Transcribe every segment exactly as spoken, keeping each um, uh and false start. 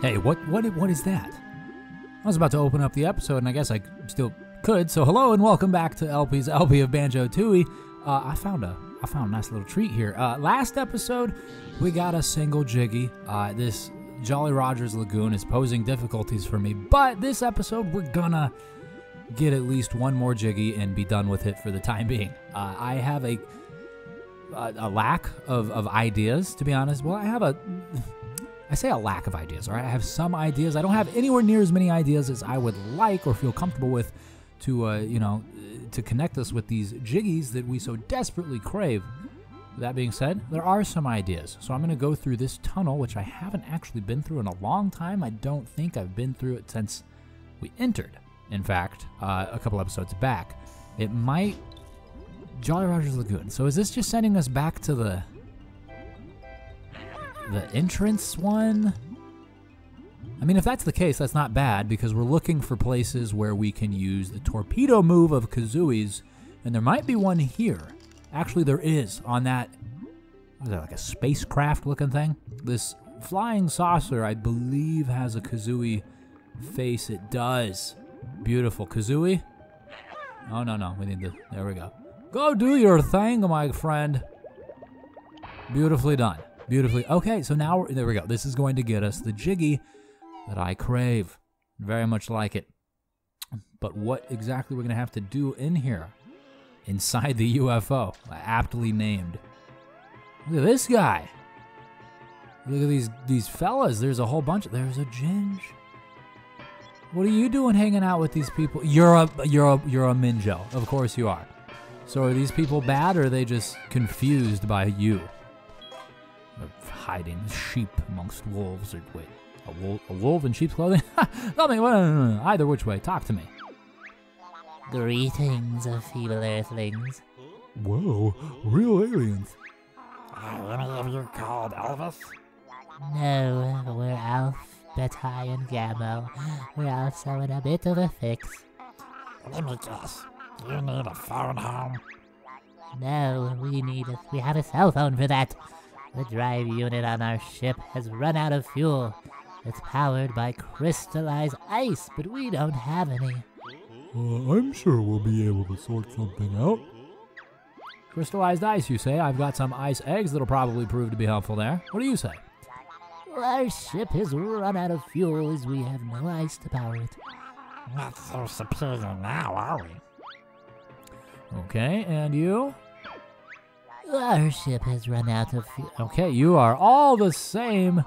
Hey, what, what, what is that? I was about to open up the episode, and I guess I still could. So hello and welcome back to L P's L P of Banjo-Tooie. Uh, I found a, I found a nice little treat here. Uh, last episode, we got a single jiggy. Uh, this Jolly Roger's Lagoon is posing difficulties for me, but this episode, we're gonna get at least one more jiggy and be done with it for the time being. Uh, I have a, a, a lack of, of ideas, to be honest. Well, I have a... I say a lack of ideas, all right? I have some ideas. I don't have anywhere near as many ideas as I would like or feel comfortable with to, uh, you know, to connect us with these jiggies that we so desperately crave. That being said, there are some ideas. So I'm going to go through this tunnel, which I haven't actually been through in a long time. I don't think I've been through it since we entered, in fact, uh, a couple episodes back. It might... Jolly Roger's Lagoon. So is this just sending us back to the... the entrance one? I mean, if that's the case, that's not bad, because we're looking for places where we can use the torpedo move of Kazooie's, and there might be one here. Actually, there is on that, what is that, like a spacecraft looking thing? This flying saucer, I believe, has a Kazooie face. It does. Beautiful. Kazooie? Oh, no, no. We need to, there we go. Go do your thing, my friend. Beautifully done. Beautifully. Okay, so now, there we go. This is going to get us the jiggy that I crave. Very much like it. But what exactly we're going to have to do in here? Inside the U F O. Aptly named. Look at this guy. Look at these these fellas. There's a whole bunch. There's a ginge. What are you doing hanging out with these people? You're a, you're a, you're a minjo. Of course you are. So are these people bad, or are they just confused by you? Of hiding sheep amongst wolves, or wait, a wolf, a wolf in sheep's clothing? Nothing. Either which way, talk to me. Greetings, feeble earthlings. Whoa, real aliens. Are one of you called Elvis? No, we're Alf, Betai, and Gamow. We're also in a bit of a fix. Let me guess. You need a phone home? No, we need. A, we have a cell phone for that. The drive unit on our ship has run out of fuel. It's powered by crystallized ice, but we don't have any. Uh, I'm sure we'll be able to sort something out. Crystallized ice, you say? I've got some ice eggs that'll probably prove to be helpful there. What do you say? Our ship has run out of fuel as we have no ice to power it. Not so superior now, are we? Okay, and you? Our ship has run out of fuel. Okay, you are all the same,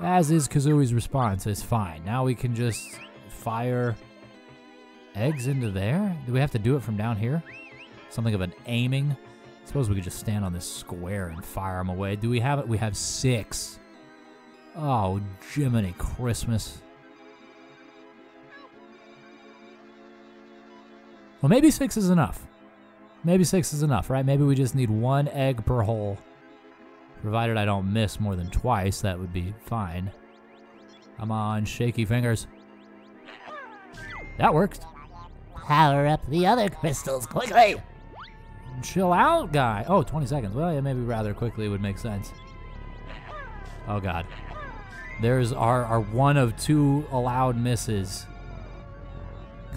as is Kazooie's response. It's fine. Now we can just fire eggs into there? Do we have to do it from down here? Something of an aiming? I suppose we could just stand on this square and fire them away. Do we have it? We have six. Oh, Jiminy Christmas. Well, maybe six is enough. Maybe six is enough, right? Maybe we just need one egg per hole. Provided I don't miss more than twice, that would be fine. Come on, shaky fingers. That worked. Power up the other crystals quickly. Chill out, guy. Oh, twenty seconds. Well, yeah, maybe rather quickly would make sense. Oh, God. There's our, our one of two allowed misses.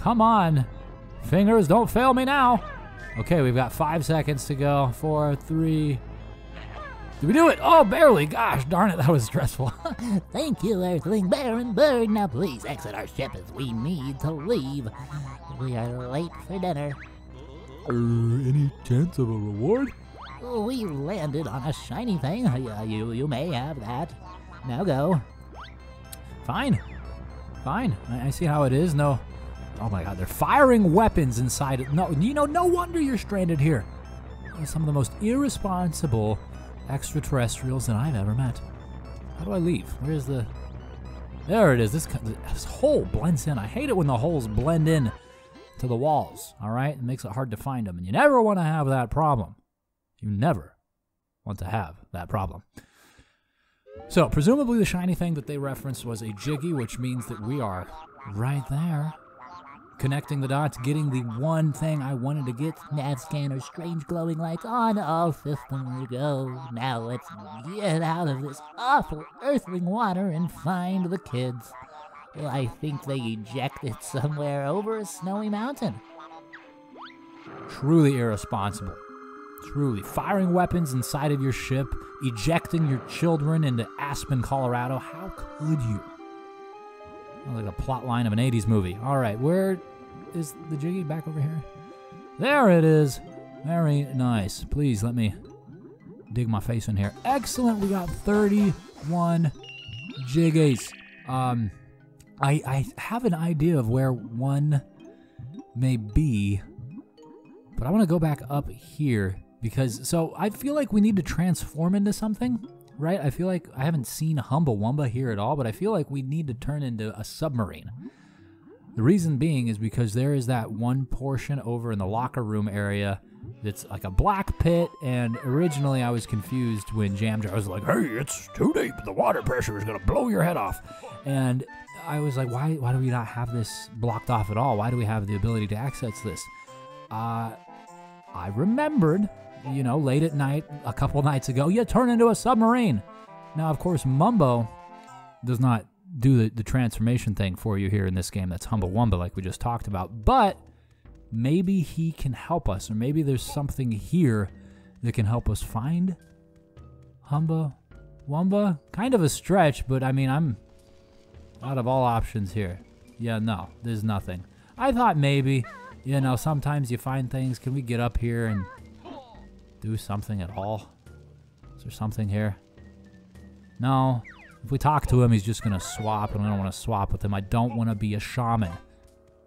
Come on. Fingers, don't fail me now. Okay, we've got five seconds to go. Four, three. Did we do it? Oh, barely. Gosh darn it, that was stressful. Thank you, Earthling Baron Bird. Now please exit our ship as we need to leave. We are late for dinner. Uh, any chance of a reward? We landed on a shiny thing. Uh, you, you may have that. Now go. Fine. Fine. I, I see how it is. No. Oh my God, they're firing weapons inside it. No, you know, no wonder you're stranded here. They're some of the most irresponsible extraterrestrials that I've ever met. How do I leave? Where's the... There it is. This, this hole blends in. I hate it when the holes blend in to the walls, all right? It makes it hard to find them, and you never want to have that problem. You never want to have that problem. So, presumably the shiny thing that they referenced was a jiggy, which means that we are right there. connecting the dots, getting the one thing I wanted to get. Nav scanner, strange glowing lights on all systems go. Now let's get out of this awful earthling water and find the kids. Well, I think they ejected somewhere over a snowy mountain. Truly irresponsible. Truly. Firing weapons inside of your ship, ejecting your children into Aspen, Colorado. How could you? Like a plot line of an eighties movie. All right, where is the jiggy? Back over here. There it is. Very nice. Please let me dig my face in here. Excellent. We got thirty-one jiggies. Um, I, I have an idea of where one may be, but I want to go back up here because, so I feel like we need to transform into something. Right? I feel like I haven't seen Humba Wumba here at all, but I feel like we need to turn into a submarine. The reason being is because there is that one portion over in the locker room area that's like a black pit, and originally I was confused when Jamjar was like, hey, it's too deep, the water pressure is going to blow your head off. And I was like, why, why do we not have this blocked off at all? Why do we have the ability to access this? Uh, I remembered... You know, late at night, a couple nights ago, you turn into a submarine. Now, of course, Mumbo does not do the, the transformation thing for you here in this game. That's Humba Wumba, like we just talked about. But maybe he can help us, or maybe there's something here that can help us find Humba Wumba. Kind of a stretch, but I mean, I'm out of all options here. Yeah, no, there's nothing. I thought maybe, you know, sometimes you find things. Can we get up here and... do something at all? Is there something here? No. If we talk to him, he's just going to swap, and I don't want to swap with him. I don't want to be a shaman.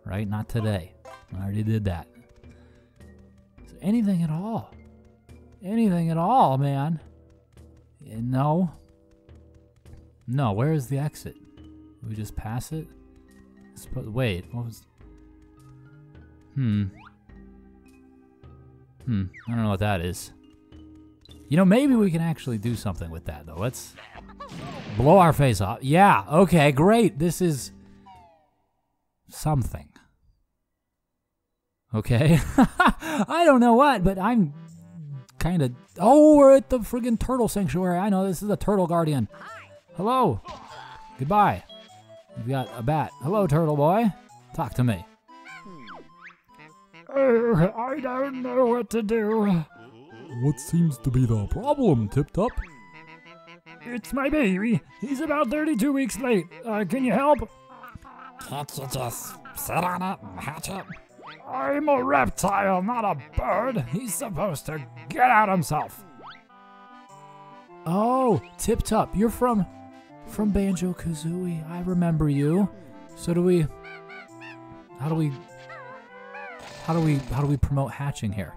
Right? Not today. I already did that. Is there anything at all? Anything at all, man? No. No. Where is the exit? Did we just pass it? Wait. What was... Hmm. Hmm, I don't know what that is. You know, maybe we can actually do something with that, though. Let's blow our face off. Yeah, okay, great. This is something. Okay. I don't know what, but I'm kind of... Oh, we're at the friggin' turtle sanctuary. I know, this is the turtle guardian. Hello. Goodbye. We've got a bat. Hello, turtle boy. Talk to me. Uh, I don't know what to do. What seems to be the problem, Tip Top? It's my baby. He's about thirty-two weeks late. Uh, can you help? Can't you just sit on it and hatch it? I'm a reptile, not a bird. He's supposed to get out himself. Oh, Tip Top, you're from from Banjo-Kazooie. I remember you. So do we... How do we... How do we how do we promote hatching here?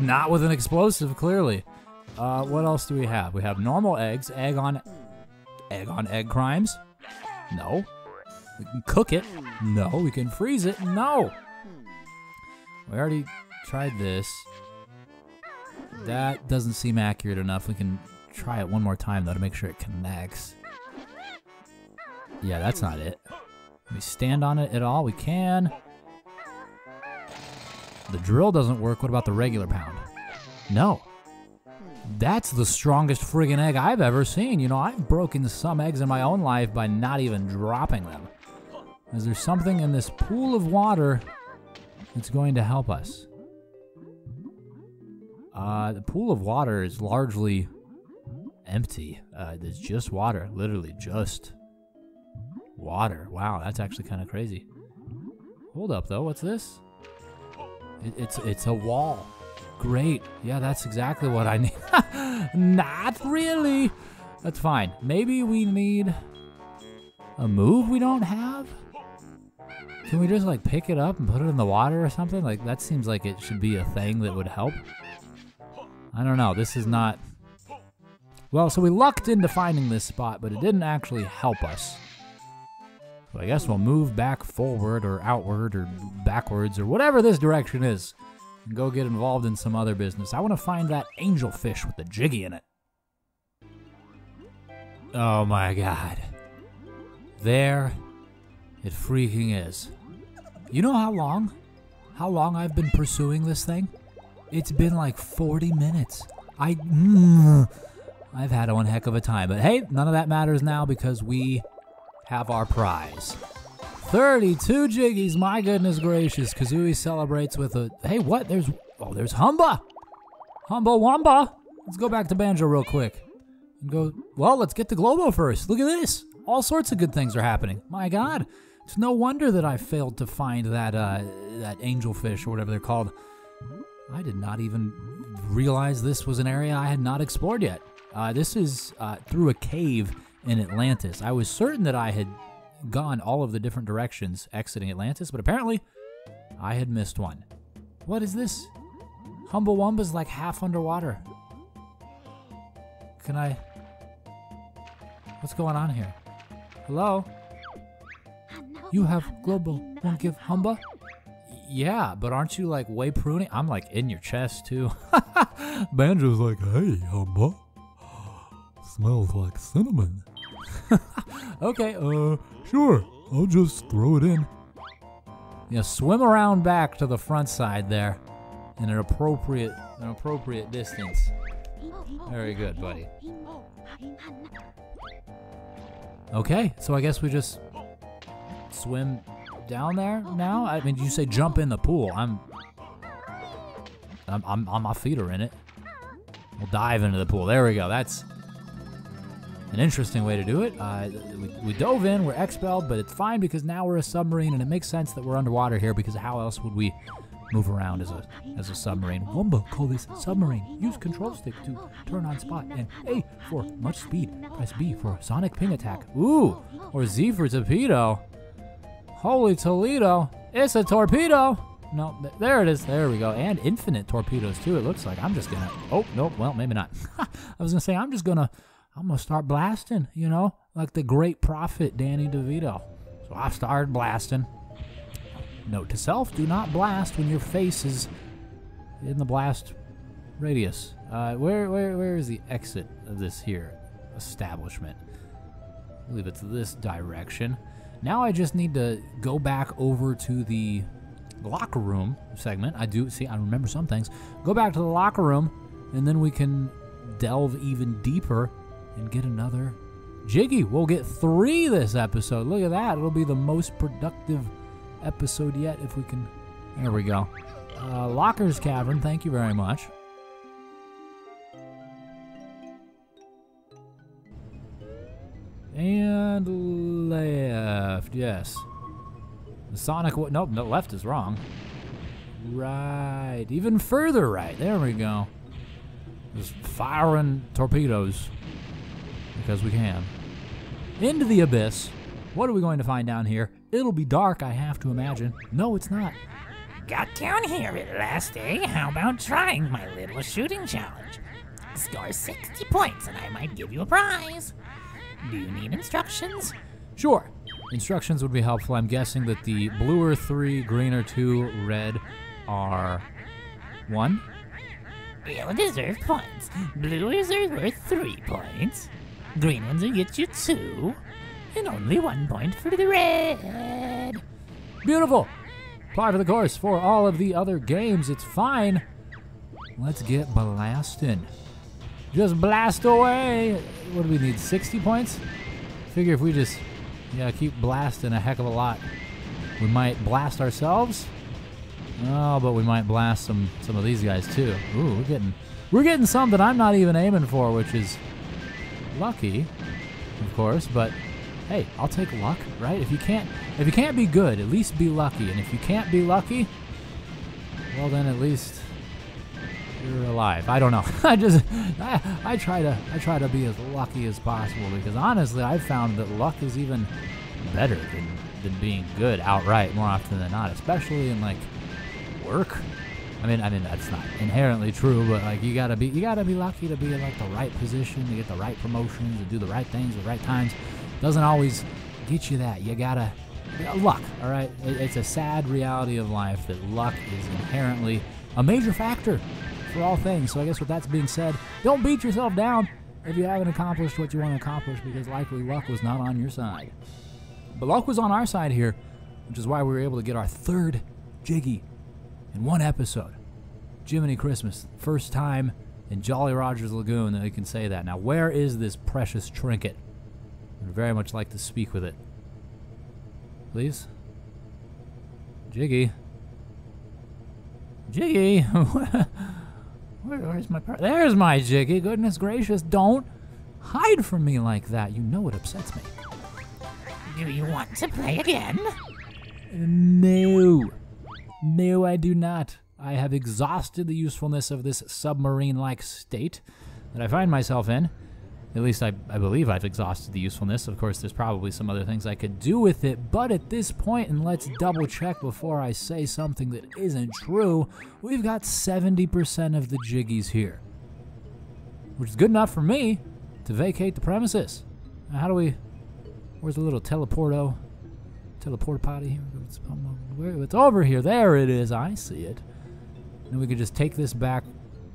Not with an explosive, clearly. Uh, what else do we have? We have normal eggs, egg on egg on egg crimes. No. We can cook it. No. We can freeze it. No. We already tried this. That doesn't seem accurate enough. We can try it one more time though to make sure it connects. Yeah, that's not it. We stand on it at all? We can. The drill doesn't work. What about the regular pound? No. That's the strongest friggin' egg I've ever seen. You know, I've broken some eggs in my own life by not even dropping them. Is there something in this pool of water that's going to help us? Uh, the pool of water is largely empty. Uh, there's just water. Literally just water. Wow, that's actually kind of crazy. Hold up, though. What's this? It, it's it's a wall. Great. Yeah, that's exactly what I need. Not really. That's fine. Maybe we need a move we don't have? Can we just, like, pick it up and put it in the water or something? Like, that seems like it should be a thing that would help. I don't know. This is not... Well, so we lucked into finding this spot, but it didn't actually help us. So I guess we'll move back forward or outward or backwards or whatever this direction is and go get involved in some other business. I want to find that angelfish with the jiggy in it. Oh my god. There It freaking is. You know how long? How long I've been pursuing this thing? It's been like forty minutes. I, mm, I've had one heck of a time. But hey, none of that matters now because we have our prize. thirty-two jiggies, my goodness gracious. Kazooie celebrates with a, hey, what? There's, oh, there's Humba. Humba Wumba. Let's go back to Banjo real quick. And go, well, let's get to Globo first. Look at this. All sorts of good things are happening. My God. It's no wonder that I failed to find that, uh, that angelfish or whatever they're called. I did not even realize this was an area I had not explored yet. Uh, this is uh, through a cave in Atlantis. I was certain that I had gone all of the different directions exiting Atlantis, but apparently I had missed one. What is this? Humba Wumba's like half underwater. Can I... What's going on here? Hello? You have Global Won't Give Humba? Yeah, but aren't you like way pruny? I'm like in your chest too. Banjo's like, hey, Humba. Smells like cinnamon. Okay, uh, sure. I'll just throw it in. Yeah, swim around back to the front side there in an appropriate, an appropriate distance. Very good, buddy. Okay, so I guess we just swim down there now? I mean, you say jump in the pool. I'm, I'm, I'm, I'm, my feet are in it. We'll dive into the pool. There we go. That's an interesting way to do it. Uh, we, we dove in, we're expelled, but it's fine because now we're a submarine and it makes sense that we're underwater here because how else would we move around as a, as a submarine? Wumba, call this submarine. Use control stick to turn on spot and A for much speed. Press B for sonic ping attack. Ooh, or Z for torpedo. Holy Toledo, it's a torpedo. No, th there it is, there we go. And infinite torpedoes too, it looks like. I'm just gonna, oh, nope, well, maybe not. I was gonna say, I'm just gonna, I'm gonna start blasting, you know, like the great prophet, Danny DeVito. So I started blasting. Note to self, do not blast when your face is in the blast radius. Uh, where, where, where is the exit of this here establishment? I believe it's this direction. Now I just need to go back over to the locker room segment. I do, see, I remember some things. Go back to the locker room, and then we can delve even deeper and get another jiggy. We'll get three this episode. Look at that. It'll be the most productive episode yet if we can. There we go. Uh, Locker's Cavern, thank you very much. And left, yes. The sonic, nope, no, left is wrong. Right, even further right, there we go. Just firing torpedoes, because we can. Into the abyss, what are we going to find down here? It'll be dark, I have to imagine. No, it's not. Got down here at last, eh? How about trying my little shooting challenge? Score sixty points and I might give you a prize. Do you need instructions? Sure. Instructions would be helpful. I'm guessing that the blue are three, green are two, red are one. You'll deserve points. Blue is worth three points. Green ones will get you two. And only one point for the red. Beautiful. Part of the course for all of the other games. It's fine. Let's get blasting. Just blast away. What do we need, sixty points? Figure if we just, yeah, keep blasting a heck of a lot. We might blast ourselves. Oh, but we might blast some, some of these guys too. Ooh, we're getting, we're getting some that I'm not even aiming for, which is lucky, of course, but hey, I'll take luck, right? If you can't, if you can't be good, at least be lucky. And if you can't be lucky, well then at least you're alive. I don't know. I just, I, I try to, I try to be as lucky as possible because honestly, I've found that luck is even better than, than being good outright more often than not, especially in like work. I mean, I mean that's not inherently true, but like you gotta be, you gotta be lucky to be in like the right position, to get the right promotions, to do the right things at the right times. Doesn't always get you that. You gotta luck. All right, it's a sad reality of life that luck is inherently a major factor for all things. So I guess with that being said, don't beat yourself down if you haven't accomplished what you want to accomplish because likely luck was not on your side. But luck was on our side here, which is why we were able to get our third Jiggy in one episode. Jiminy Christmas, first time in Jolly Roger's Lagoon that we can say that. Now, where is this precious trinket? I'd very much like to speak with it. Please? Jiggy? Jiggy? Where, where's my... There's my Jiggy! Goodness gracious, don't hide from me like that. You know it upsets me. Do you want to play again? No. No, I do not. I have exhausted the usefulness of this submarine-like state that I find myself in. At least I, I believe I've exhausted the usefulness. Of course, there's probably some other things I could do with it, but at this point, and let's double check before I say something that isn't true, we've got seventy percent of the Jiggies here, which is good enough for me to vacate the premises. Now, how do we... Where's the little teleporto? Teleport potty here? It's over here. There it is. I see it. And we could just take this back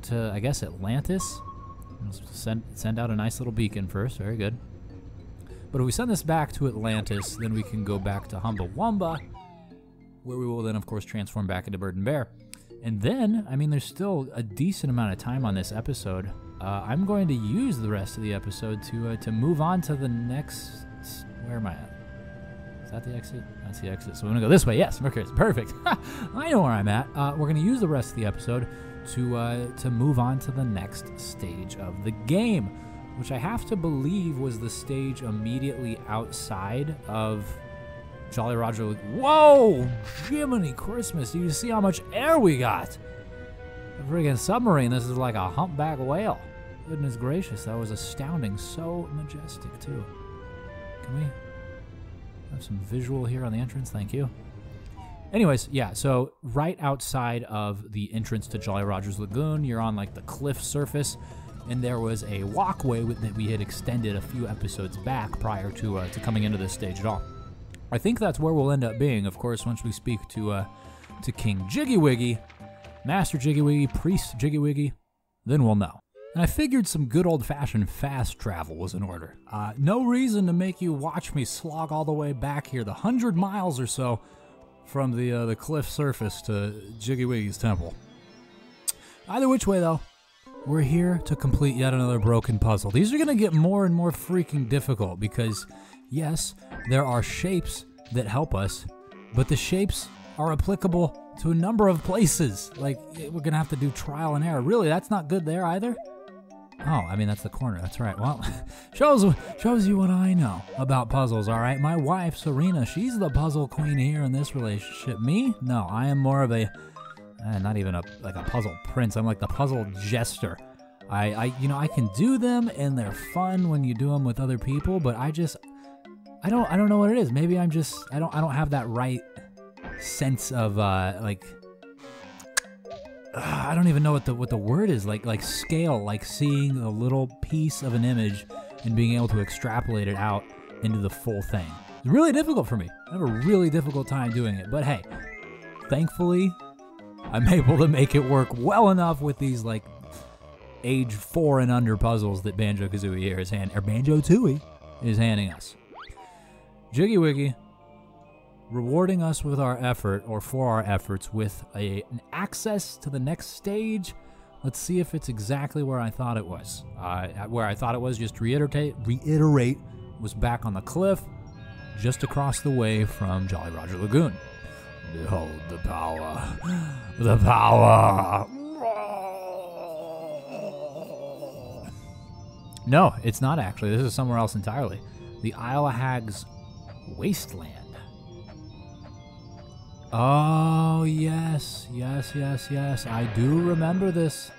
to, I guess, Atlantis. Let's send, send out a nice little beacon first. Very good. But if we send this back to Atlantis, then we can go back to Humba Wumba, where we will then, of course, transform back into Bird and Bear. And then, I mean, there's still a decent amount of time on this episode. Uh, I'm going to use the rest of the episode to, uh, to move on to the next... Where am I at? Is that the exit? That's the exit. So we're going to go this way. Yes, Mercury's perfect. I know where I'm at. Uh, we're going to use the rest of the episode to uh, to move on to the next stage of the game, which I have to believe was the stage immediately outside of Jolly Roger. Whoa! Jiminy Christmas. You see how much air we got? A friggin' submarine. This is like a humpback whale. Goodness gracious. That was astounding. So majestic, too. Can we... Have some visual here on the entrance. Thank you. Anyways, yeah, so right outside of the entrance to Jolly Roger's Lagoon, you're on like the cliff surface, and there was a walkway with, that we had extended a few episodes back prior to, uh, to coming into this stage at all. I think that's where we'll end up being, of course, once we speak to, uh, to King Jiggy Wiggy, Master Jiggy Wiggy, Priest Jiggy Wiggy, then we'll know. And I figured some good old-fashioned fast travel was in order. Uh, no reason to make you watch me slog all the way back here, the hundred miles or so from the uh, the cliff surface to Jiggy Wiggy's temple. Either which way, though, we're here to complete yet another broken puzzle. These are going to get more and more freaking difficult because, yes, there are shapes that help us, but the shapes are applicable to a number of places. Like, we're going to have to do trial and error. Really, that's not good there either. Oh, I mean, that's the corner. That's right. Well, shows shows you what I know about puzzles, all right? My wife, Serena, she's the puzzle queen here in this relationship. Me? No, I am more of a, eh, not even a like a puzzle prince. I'm like the puzzle jester. I, I, you know, I can do them, and they're fun when you do them with other people, but I just, I don't, I don't know what it is. Maybe I'm just, I don't, I don't have that right sense of, uh, like, I don't even know what the what the word is, like like scale, like seeing a little piece of an image and being able to extrapolate it out into the full thing. It's really difficult for me. I have a really difficult time doing it, but hey, thankfully, I'm able to make it work well enough with these like age four and under puzzles that Banjo-Kazooie here is hand or Banjo-Tooie is handing us. Jiggy Wiggy. Rewarding us with our effort, or for our efforts, with a, an access to the next stage. Let's see if it's exactly where I thought it was. Uh, where I thought it was, just to reiterate, reiterate, was back on the cliff, just across the way from Jolly Roger Lagoon. Behold the power. The power. No, it's not actually. This is somewhere else entirely. The Isle of Hags Wasteland. Oh, yes, yes, yes, yes. I do remember this.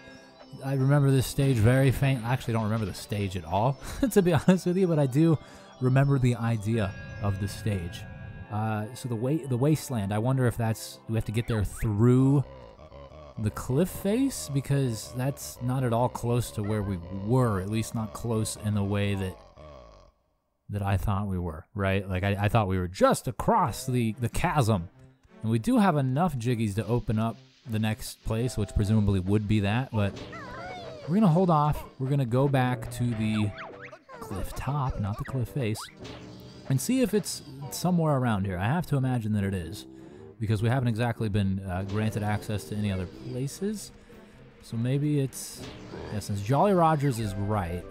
I remember this stage very faint. I actually don't remember the stage at all, to be honest with you, but I do remember the idea of the stage. Uh, so the wa the wasteland, I wonder if that's... Do we have to get there through the cliff face? Because that's not at all close to where we were, at least not close in the way that... that I thought we were, right? Like, I, I thought we were just across the, the chasm. And we do have enough Jiggies to open up the next place, which presumably would be that, but we're going to hold off. We're going to go back to the cliff top, not the cliff face, and see if it's somewhere around here. I have to imagine that it is, because we haven't exactly been uh, granted access to any other places. So maybe it's... Yeah, since Jolly Roger's is right,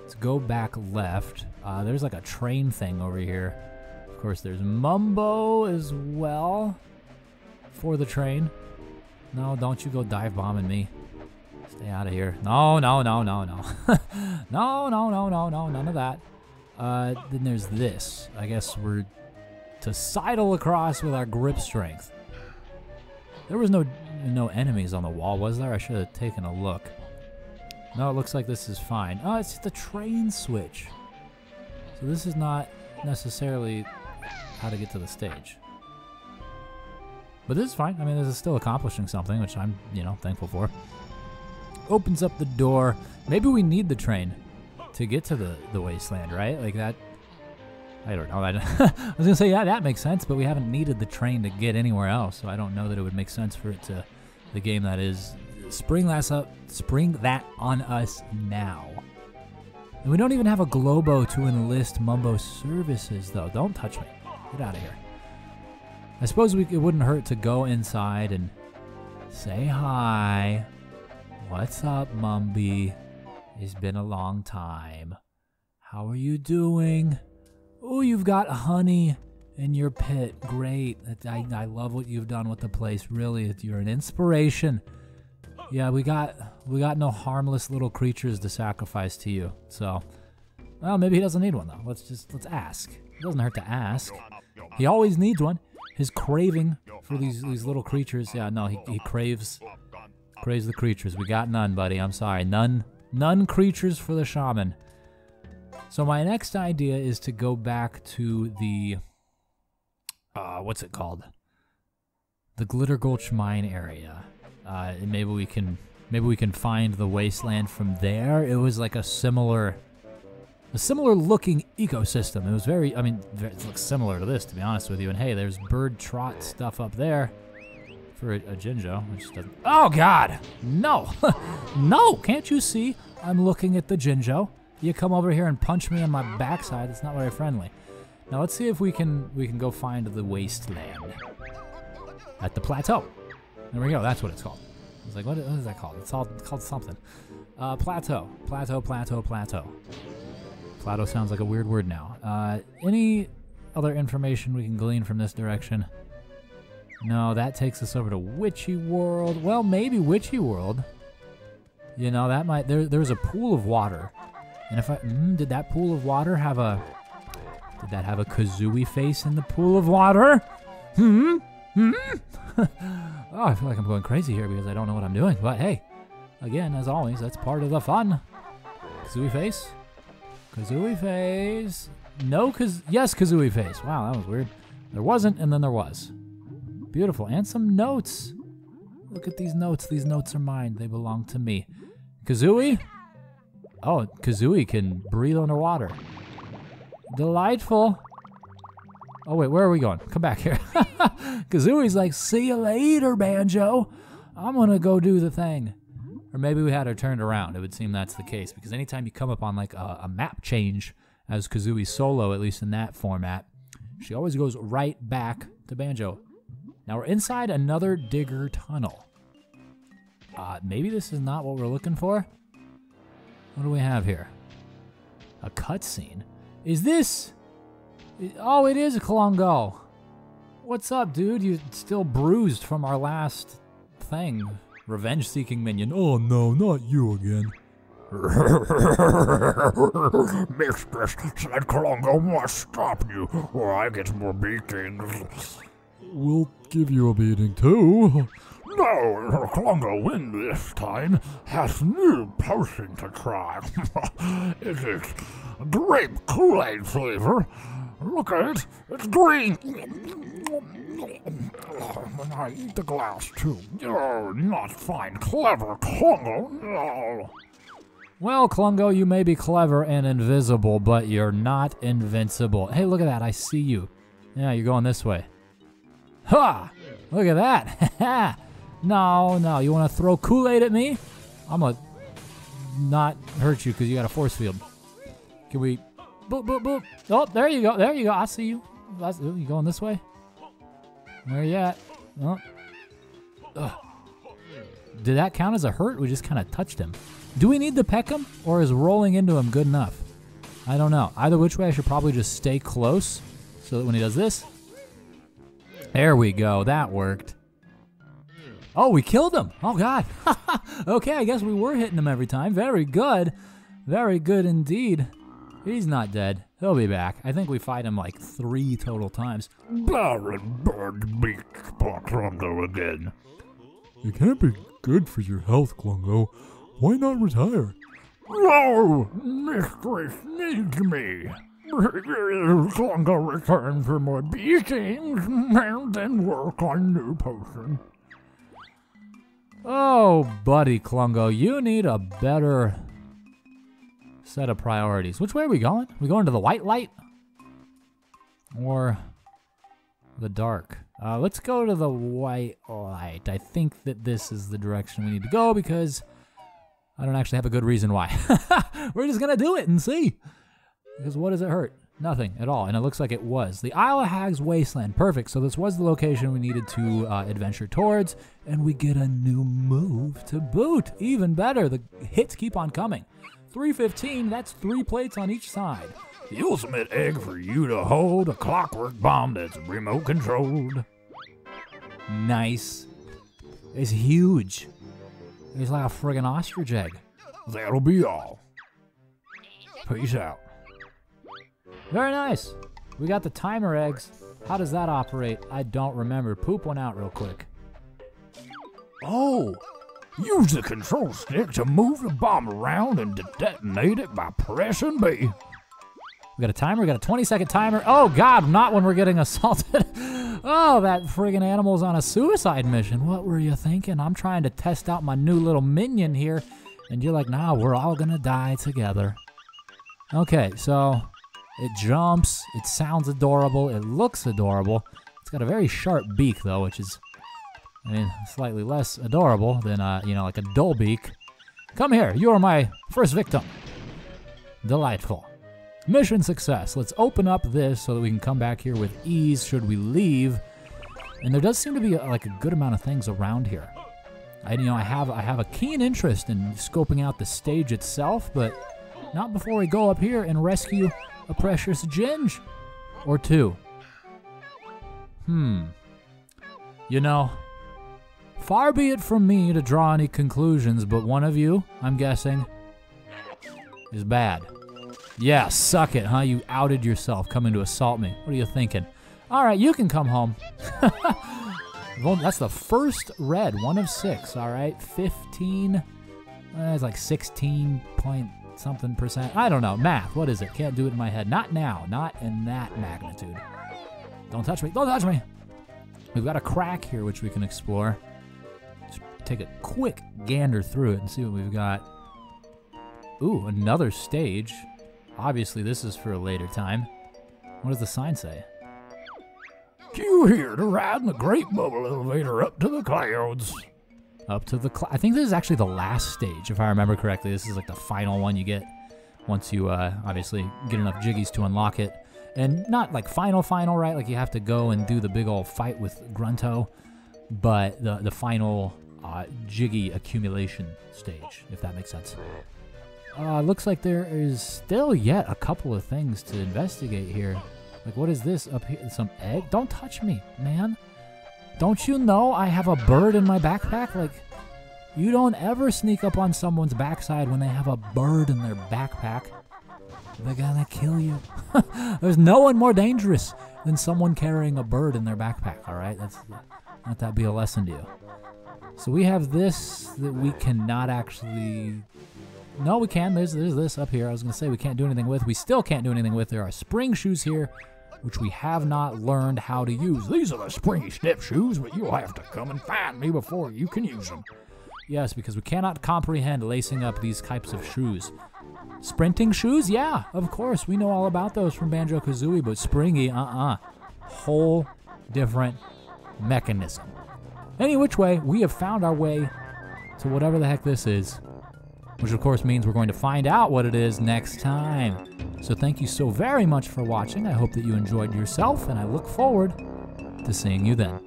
let's go back left. Uh, there's like a train thing over here. Of course, there's Mumbo as well for the train. No, don't you go dive bombing me. Stay out of here. No, no, no, no, no. No, no, no, no, no, none of that. Uh, then there's this. I guess we're to sidle across with our grip strength. There was no no enemies on the wall, was there? I should have taken a look. No, it looks like this is fine. Oh, it's the train switch. So this is not necessarily how to get to the stage. But this is fine. I mean, this is still accomplishing something, which I'm, you know, thankful for. Opens up the door. Maybe we need the train to get to the, the wasteland, right? Like that... I don't know. I, don't, I was going to say, yeah, that makes sense, but we haven't needed the train to get anywhere else, so I don't know that it would make sense for it to... The game that is... Spring that, up, spring that on us now. And we don't even have a Globo to enlist Mumbo's services, though. Don't touch me. Get out of here. I suppose we, it wouldn't hurt to go inside and say hi. What's up, Mumby? It's been a long time. How are you doing? Oh, you've got honey in your pit. Great. I, I love what you've done with the place. Really, you're an inspiration. Yeah, we got we got no harmless little creatures to sacrifice to you. So, well, maybe he doesn't need one, though. Let's just, let's ask. It doesn't hurt to ask. He always needs one. His craving for these, these little creatures. Yeah, no, he, he craves, craves the creatures. We got none, buddy. I'm sorry. None, none creatures for the shaman. So my next idea is to go back to the, uh, what's it called? The Glitter Gulch Mine area. Uh, and maybe we can, maybe we can find the wasteland from there. It was like a similar, a similar looking ecosystem. It was very, I mean, it looks similar to this, to be honest with you. And hey, there's bird trot stuff up there for a, a Jinjo, which doesn't. Oh God, no, no! Can't you see? I'm looking at the Jinjo. You come over here and punch me on my backside. It's not very friendly. Now let's see if we can, we can go find the wasteland at the plateau. There we go, that's what it's called. I was like, what is, what is that called? It's all called something. Uh, plateau, plateau, plateau, plateau. Plateau sounds like a weird word now. Uh, any other information we can glean from this direction? No, that takes us over to Witchy World. Well, maybe Witchy World. You know, that might, there, there's a pool of water. And if I, mm, did that pool of water have a, did that have a Kazooie face in the pool of water? Hmm? Hmm? Oh, I feel like I'm going crazy here because I don't know what I'm doing. But hey, again, as always, that's part of the fun. Kazooie face. Kazooie face. No Kaz... Yes, Kazooie face. Wow, that was weird. There wasn't, and then there was. Beautiful. And some notes. Look at these notes. These notes are mine. They belong to me. Kazooie. Oh, Kazooie can breathe underwater. Delightful. Oh, wait, where are we going? Come back here. Kazooie's like, see you later, Banjo. I'm going to go do the thing. Or maybe we had her turned around. It would seem that's the case. Because anytime you come up on like a, a map change as Kazooie solo, at least in that format, she always goes right back to Banjo. Now we're inside another digger tunnel. Uh, maybe this is not what we're looking for. What do we have here? A cutscene. Is this... Oh, it is Klungo. What's up, dude? You're still bruised from our last thing. Revenge-seeking minion. Oh, no, not you again. Mistress said Klungo must stop you, or I get more beatings. We'll give you a beating, too. No, Klungo win this time. Has new potion to try. It is grape Kool-Aid flavor. Look at it, it's green! And I eat the glass too. Oh, not fine, clever Klungo, no! Well, Klungo, you may be clever and invisible, but you're not invincible. Hey, look at that, I see you. Yeah, you're going this way. Ha! Look at that! No, no, you wanna throw Kool-Aid at me? I'm gonna not hurt you because you got a force field. Can we... boop, boop, boop. Oh, there you go. There you go. I see you. That's, ooh, you going this way? Where you at? Oh. Ugh. Did that count as a hurt? We just kind of touched him. Do we need to peck him? Or is rolling into him good enough? I don't know. Either which way, I should probably just stay close so that when he does this. There we go. That worked. Oh, we killed him. Oh, God. Okay, I guess we were hitting him every time. Very good. Very good indeed. He's not dead. He'll be back. I think we fight him like three total times. Baron Birdbeak Klungo again. It can't be good for your health, Klungo. Why not retire? No! Mistress needs me. Klungo return for more beatings and then work on new potion. Oh, buddy Klungo, you need a better set of priorities. Which way are we going? Are we going to the white light? Or the dark? Uh, let's go to the white light. I think that this is the direction we need to go because I don't actually have a good reason why. We're just gonna do it and see. Because what does it hurt? Nothing at all, and it looks like it was. The Isle of Hags Wasteland, perfect. So this was the location we needed to uh, adventure towards, and we get a new move to boot. Even better, the hits keep on coming. three fifteen, that's three plates on each side. The ultimate egg for you to hold, a clockwork bomb that's remote controlled. Nice. It's huge. It's like a friggin' ostrich egg. That'll be all. Peace out. Very nice. We got the timer eggs. How does that operate? I don't remember. Poop one out real quick. Oh! Use the control stick to move the bomb around and detonate it by pressing B. We got a timer. We got a twenty second timer. Oh, God, not when we're getting assaulted. Oh, that friggin' animal's on a suicide mission. What were you thinking? I'm trying to test out my new little minion here, and you're like, nah, we're all gonna die together. Okay, so it jumps. It sounds adorable. It looks adorable. It's got a very sharp beak, though, which is, I mean, slightly less adorable than, uh, you know, like a dull beak. Come here. You are my first victim. Delightful. Mission success. Let's open up this so that we can come back here with ease should we leave. And there does seem to be, a, like, a good amount of things around here. I, you know, I have, I have a keen interest in scoping out the stage itself, but not before we go up here and rescue a precious ginge or two. Hmm. You know, far be it from me to draw any conclusions, but one of you, I'm guessing, is bad. Yeah, suck it, huh? You outed yourself coming to assault me. What are you thinking? All right, you can come home. Well, that's the first red, one of six, all right? fifteen, that's like sixteen point something percent. I don't know, math, what is it? Can't do it in my head. Not now, not in that magnitude. Don't touch me, don't touch me. We've got a crack here, which we can explore. Just take a quick gander through it and see what we've got. Ooh, another stage. Obviously, this is for a later time. What does the sign say? Queue here to ride in the Great Bubble Elevator up to the clouds. Up to the cl- I think this is actually the last stage, if I remember correctly. This is like the final one you get once you, uh, obviously, get enough jiggies to unlock it. And not like final final, right? Like you have to go and do the big old fight with Grunto, but the, the final uh, jiggy accumulation stage, if that makes sense. Uh, looks like there is still yet a couple of things to investigate here. Like, what is this up here? Some egg? Don't touch me, man. Don't you know I have a bird in my backpack? Like, you don't ever sneak up on someone's backside when they have a bird in their backpack. They're gonna kill you. There's no one more dangerous than someone carrying a bird in their backpack, all right? That's, let that be a lesson to you. So we have this that we cannot actually... No, we can. There's, there's this up here. I was going to say we can't do anything with. We still can't do anything with. There are spring shoes here, which we have not learned how to use. These are the springy step shoes, but you'll have to come and find me before you can use them. Yes, because we cannot comprehend lacing up these types of shoes. Sprinting shoes? Yeah, of course. We know all about those from Banjo-Kazooie, but springy, uh-uh. Whole different mechanism. Any which way, we have found our way to whatever the heck this is. which of course means we're going to find out what it is next time. So thank you so very much for watching. I hope that you enjoyed yourself, and I look forward to seeing you then.